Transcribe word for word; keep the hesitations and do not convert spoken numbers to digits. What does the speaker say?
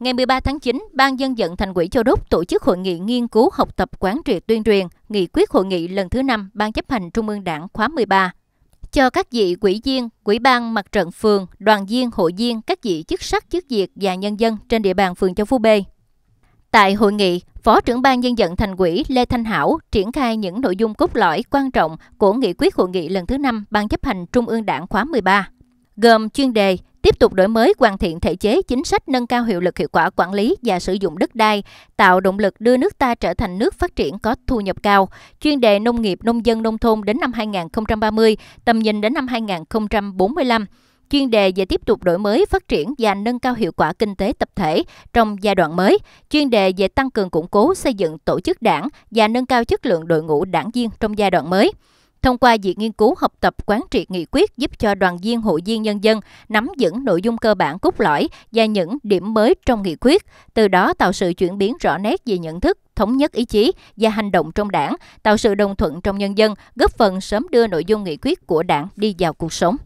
Ngày mười ba tháng chín, Ban Dân vận Thành ủy Châu Đốc tổ chức hội nghị nghiên cứu học tập quán triệt tuyên truyền nghị quyết hội nghị lần thứ năm Ban Chấp hành Trung ương Đảng khóa mười ba cho các vị ủy viên, ủy ban mặt trận phường, đoàn viên, hội viên, các vị chức sắc, chức việc và nhân dân trên địa bàn phường Châu Phú B. Tại hội nghị, Phó trưởng Ban Dân vận Thành ủy Lê Thanh Hảo triển khai những nội dung cốt lõi quan trọng của nghị quyết hội nghị lần thứ năm Ban Chấp hành Trung ương Đảng khóa mười ba, gồm chuyên đề tiếp tục đổi mới, hoàn thiện thể chế, chính sách, nâng cao hiệu lực, hiệu quả quản lý và sử dụng đất đai, tạo động lực đưa nước ta trở thành nước phát triển có thu nhập cao. Chuyên đề nông nghiệp, nông dân, nông thôn đến năm hai nghìn không trăm ba mươi, tầm nhìn đến năm hai nghìn không trăm bốn mươi lăm. Chuyên đề về tiếp tục đổi mới, phát triển và nâng cao hiệu quả kinh tế tập thể trong giai đoạn mới. Chuyên đề về tăng cường củng cố, xây dựng tổ chức đảng và nâng cao chất lượng đội ngũ đảng viên trong giai đoạn mới. Thông qua việc nghiên cứu học tập quán triệt nghị quyết giúp cho đoàn viên, hội viên, nhân dân nắm vững nội dung cơ bản cốt lõi và những điểm mới trong nghị quyết, từ đó tạo sự chuyển biến rõ nét về nhận thức, thống nhất ý chí và hành động trong đảng, tạo sự đồng thuận trong nhân dân, góp phần sớm đưa nội dung nghị quyết của đảng đi vào cuộc sống.